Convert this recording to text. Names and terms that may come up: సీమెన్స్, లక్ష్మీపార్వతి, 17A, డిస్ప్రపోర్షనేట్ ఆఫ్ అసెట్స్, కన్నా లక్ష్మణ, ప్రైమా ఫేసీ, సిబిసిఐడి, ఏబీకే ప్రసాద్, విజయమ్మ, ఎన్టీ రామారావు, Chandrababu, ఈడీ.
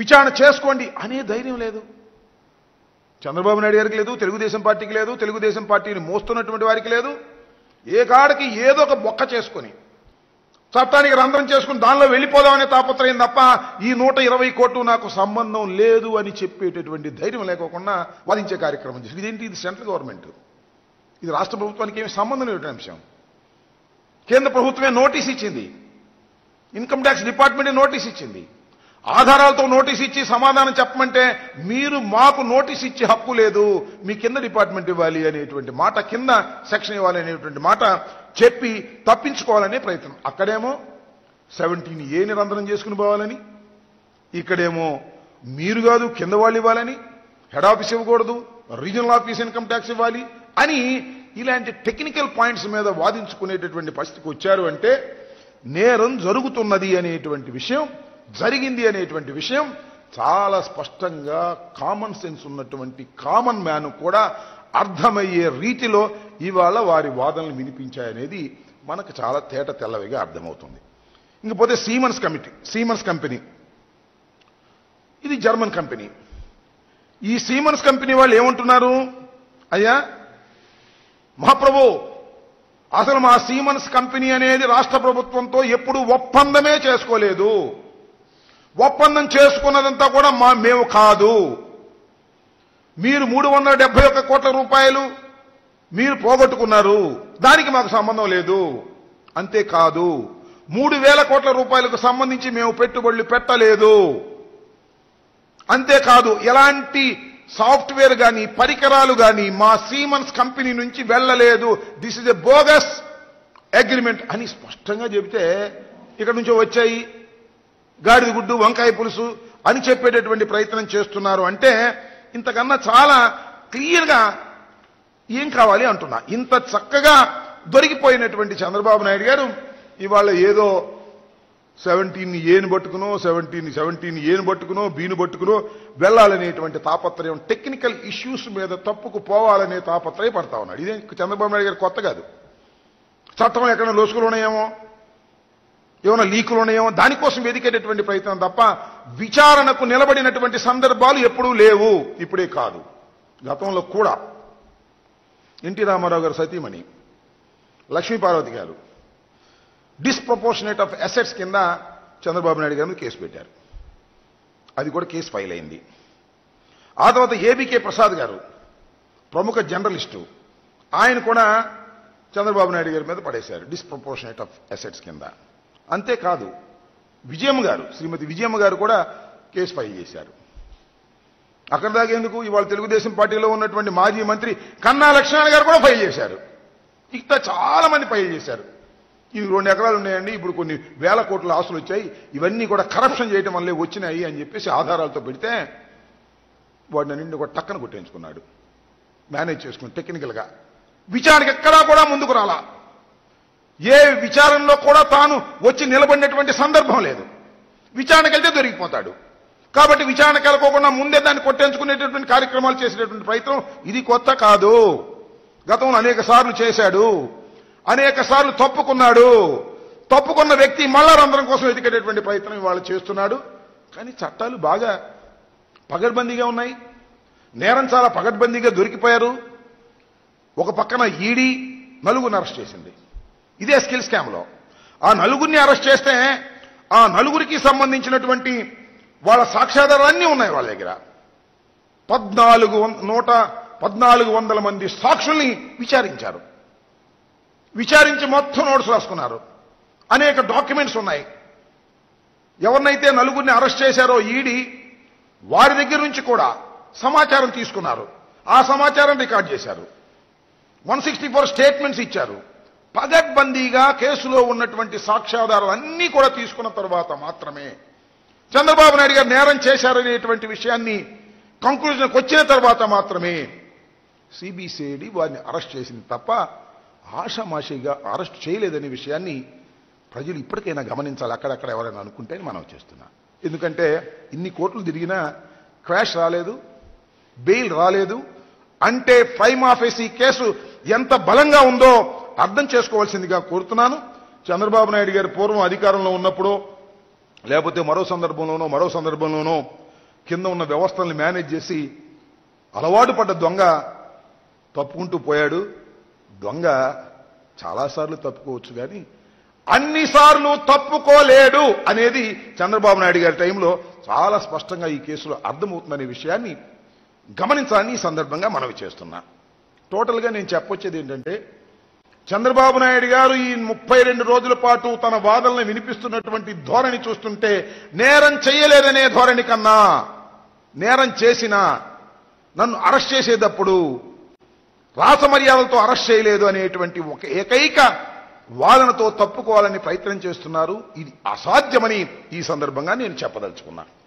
విచారణ చేసుకోండి అనే ధైర్యం లేదు. చంద్రబాబు నాయుడు గారికి లేదు, తెలుగుదేశం పార్టీకి లేదు, తెలుగుదేశం పార్టీని మోస్తున్నటువంటి వారికి లేదు. ఏ కాడికి ఏదో ఒక బొక్క చేసుకుని చట్టానికి రంధ్రం చేసుకుని దానిలో వెళ్ళిపోదామనే తాపత్రయం తప్ప ఈ 120 కోట్లు నాకు సంబంధం లేదు అని చెప్పేటటువంటి ధైర్యం లేకోకుండా వాదించే కార్యక్రమం చేసి ఇదేంటి, ఇది సెంట్రల్ గవర్నమెంట్, ఇది రాష్ట్ర ప్రభుత్వానికి ఏమి సంబంధం లేని అంశం. కేంద్ర ప్రభుత్వమే నోటీస్ ఇచ్చింది, ఇన్కమ్ ట్యాక్స్ డిపార్ట్మెంటే నోటీస్ ఇచ్చింది, ఆధారాలతో నోటీస్ ఇచ్చి సమాధానం చెప్పమంటే మీరు మాకు నోటీస్ ఇచ్చే హక్కు లేదు, మీ కింద డిపార్ట్మెంట్ ఇవ్వాలి అనేటువంటి మాట, కింద సెక్షన్ ఇవ్వాలి అనేటువంటి మాట చెప్పి తప్పించుకోవాలనే ప్రయత్నం. అక్కడేమో 17A నిరంతరం చేసుకుని పోవాలని, ఇక్కడేమో మీరు కాదు కింద వాళ్ళు ఇవ్వాలని, హెడ్ ఆఫీస్ ఇవ్వకూడదు, రీజనల్ ఆఫీస్ ఇన్కమ్ ట్యాక్స్ ఇవ్వాలి అని ఇలాంటి టెక్నికల్ పాయింట్స్ మీద వాదించుకునేటటువంటి పరిస్థితికి వచ్చారు అంటే నేరం జరుగుతున్నది అనేటువంటి విషయం, జరిగింది అనేటువంటి విషయం చాలా స్పష్టంగా కామన్ సెన్స్ ఉన్నటువంటి కామన్ మ్యాన్ కూడా అర్థమయ్యే రీతిలో ఇవాళ వారి వాదనలు వినిపించాయనేది మనకు చాలా తేట తెల్లవిగా అర్థమవుతుంది. ఇంకపోతే సీమెన్స్ కంపెనీ ఇది జర్మన్ కంపెనీ. ఈ సీమెన్స్ కంపెనీ వాళ్ళు ఏమంటున్నారు, అయ్యా మహాప్రభు అసలు మా సీమెన్స్ కంపెనీ అనేది రాష్ట్ర ప్రభుత్వంతో ఎప్పుడు ఒప్పందమే చేసుకోలేదు, ఒప్పందం చేసుకున్నదంతా కూడా మేము కాదు, మీరు 371 కోట్ల రూపాయలు మీరు పోగొట్టుకున్నారు, దానికి మాకు సంబంధం లేదు. అంతేకాదు 3,000 కోట్ల రూపాయలకు సంబంధించి మేము పెట్టుబడులు పెట్టలేదు. అంతేకాదు ఎలాంటి సాఫ్ట్వేర్ కానీ పరికరాలు కానీ మా సీమెన్స్ కంపెనీ నుంచి వెళ్ళలేదు, this is a bogus agreement అని స్పష్టంగా చెబితే ఇక్కడ నుంచో వచ్చాయి గాడిద గుడ్డు వంకాయ పులుసు అని చెప్పేటటువంటి ప్రయత్నం చేస్తున్నారు. అంటే ఇంతకన్నా చాలా క్లియర్గా ఏం కావాలి అంటున్నా. ఇంత చక్కగా దొరికిపోయినటువంటి చంద్రబాబు నాయుడు గారు ఇవాళ ఏదో 17Aని పట్టుకునో 17Aని పట్టుకునో Bని పట్టుకునో వెళ్ళాలనేటువంటి తాపత్రయం, టెక్నికల్ ఇష్యూస్ మీద తప్పుకు పోవాలనే తాపత్రయం పడతా ఉన్నాడు. ఇదే చంద్రబాబు నాయుడు గారు కొత్త కాదు. చట్టం ఎక్కడైనా లోసుకులు ఉన్నాయేమో, ఏమైనా లీకులు ఉన్నాయేమో దానికోసం వెతికేటటువంటి ప్రయత్నం తప్ప విచారణకు నిలబడినటువంటి సందర్భాలు ఎప్పుడూ లేవు. ఇప్పుడే కాదు, గతంలో కూడా ఎన్టీ రామారావు గారు సతీమణి లక్ష్మీపార్వతి గారు డిస్ప్రపోర్షనేట్ ఆఫ్ అసెట్స్ కింద చంద్రబాబు నాయుడు గారు కేసు పెట్టారు, అది కూడా కేసు ఫైల్ అయింది. ఆ తర్వాత ఏబీకే ప్రసాద్ గారు ప్రముఖ జర్నలిస్టు, ఆయన కూడా చంద్రబాబు నాయుడు గారి మీద పడేశారు డిస్ప్రపోర్షనేట్ ఆఫ్ అసెట్స్ కింద. అంతేకాదు విజయమ్మ గారు, శ్రీమతి విజయమ్మ గారు కూడా కేసు ఫైల్ చేశారు. అక్కడ దాకేందుకు ఇవాళ తెలుగుదేశం పార్టీలో ఉన్నటువంటి మాజీ మంత్రి కన్నా లక్ష్మణ గారు కూడా ఫైల్ చేశారు. ఇంకా చాలా మంది ఫైల్ చేశారు. ఇవి 2 ఎకరాలు ఉన్నాయండి, ఇప్పుడు కొన్ని వేల కోట్ల ఆస్తులు వచ్చాయి, ఇవన్నీ కూడా కరప్షన్ చేయడం వల్లే వచ్చినాయి అని చెప్పేసి ఆధారాలతో పెడితే వాడిని నిన్ను కూడా టక్కన కొట్టేయించుకున్నాడు, మేనేజ్ చేసుకుని టెక్నికల్గా. విచారణకి ఎక్కడా కూడా ముందుకు రాలా, ఏ విచారణలో కూడా తాను వచ్చి నిలబడినటువంటి సందర్భం లేదు. విచారణకి వెళ్తే దొరికిపోతాడు కాబట్టి విచారణకి వెళ్ళకోకుండా ముందే దాన్ని కొట్టేంచుకునేటటువంటి కార్యక్రమాలు చేసేటటువంటి ప్రయత్నం ఇది కొత్త కాదు. గతంలో అనేక సార్లు చేశాడు, అనేక సార్లు తప్పుకున్నాడు. తప్పుకున్న వ్యక్తి మళ్ళా రంధ్రం కోసం ఎదిగేటటువంటి ప్రయత్నం ఇవాళ చేస్తున్నాడు. కానీ చట్టాలు బాగా పగడ్బందీగా ఉన్నాయి, నేరం చాలా పగడ్బందీగా దొరికిపోయారు. ఒక పక్కన ఈడీ 4 అరెస్ట్ చేసింది ఇదే స్కిల్ స్కామ్లో. ఆ 4 అరెస్ట్ చేస్తే ఆ 4కి సంబంధించినటువంటి వాళ్ళ సాక్ష్యాధారాలన్నీ ఉన్నాయి వాళ్ళ దగ్గర. 1,400 మంది సాక్షుల్ని విచారించారు, విచారించి మొత్తం నోట్స్ రాసుకున్నారు, అనేక డాక్యుమెంట్స్ ఉన్నాయి. ఎవరినైతే 4 అరెస్ట్ చేశారో ఈడీ వారి దగ్గర నుంచి కూడా సమాచారం తీసుకున్నారు, ఆ సమాచారం రికార్డ్ చేశారు, 164 స్టేట్మెంట్స్ ఇచ్చారు. పగడ్బందీగా కేసులో ఉన్నటువంటి సాక్ష్యాధారాలు అన్నీ కూడా తీసుకున్న తర్వాత మాత్రమే చంద్రబాబు నాయుడు గారు నేరం చేశారనేటువంటి విషయాన్ని కంక్లూజన్కి వచ్చిన తర్వాత మాత్రమే సిబిసిఐడి వారిని అరెస్ట్ చేసింది తప్ప ఆషామాషిగా అరెస్ట్ చేయలేదనే విషయాన్ని ప్రజలు ఇప్పటికైనా గమనించాలి. అక్కడక్కడ ఎవరైనా అనుకుంటే మనం చేస్తున్నా. ఎందుకంటే ఇన్ని కోట్లు తిరిగినా క్రాష్ రాలేదు, బెయిల్ రాలేదు. అంటే ప్రైమా ఫేసీ కేసు ఎంత బలంగా ఉందో అర్థం చేసుకోవాల్సిందిగా కోరుతున్నాను. చంద్రబాబు నాయుడు గారు పూర్వం అధికారంలో ఉన్నప్పుడు లేకపోతే మరో సందర్భంలోనో కింద ఉన్న వ్యవస్థల్ని మేనేజ్ చేసి అలవాటు పడ్డ దొంగ తప్పుకుంటూ పోయాడు. దొంగ చాలాసార్లు తప్పుకోవచ్చు కానీ అన్నిసార్లు తప్పుకోలేడు అనేది చంద్రబాబు నాయుడు గారి టైంలో చాలా స్పష్టంగా ఈ కేసులో అర్థమవుతుందనే విషయాన్ని గమనించాలని ఈ సందర్భంగా మనవి చేస్తున్నా. టోటల్గా నేను చెప్పొచ్చేది ఏంటంటే, చంద్రబాబు నాయుడు గారు ఈ 32 రోజుల పాటు తన వాదనలను వినిపిస్తున్నటువంటి ధోరణి చూస్తుంటే, నేరం చేయలేదనే ధోరణి కన్నా నేరం చేసినా నన్ను అరెస్ట్ చేసేటప్పుడు రాసమర్యాదలతో అరెస్ట్ చేయలేదు అనేటువంటి ఒక ఏకైక వాదనతో తప్పుకోవాలని ప్రయత్నం చేస్తున్నారు. ఇది అసాధ్యమని ఈ సందర్భంగా నేను చెప్పదలుచుకున్నాను.